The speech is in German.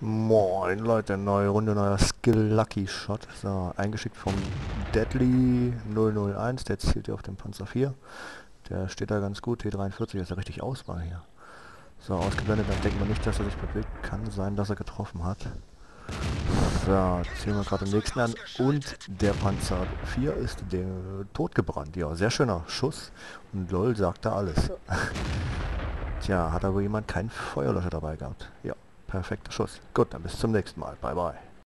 Moin Leute, neue Runde, neuer Skill Lucky Shot. So, eingeschickt vom Deadly 001, der zielt hier auf den Panzer IV. Der steht da ganz gut, T43, das ist ja richtig Auswahl hier. So, ausgeblendet, dann denkt man nicht, dass er sich bewegt. Kann sein, dass er getroffen hat. So, ziehen wir gerade den nächsten an. Und der Panzer IV ist totgebrannt. Ja, sehr schöner Schuss. Und lol, sagt da alles. Tja, hat aber jemand keinen Feuerlöscher dabei gehabt. Ja, perfekter Schuss. Gut, dann bis zum nächsten Mal. Bye, bye.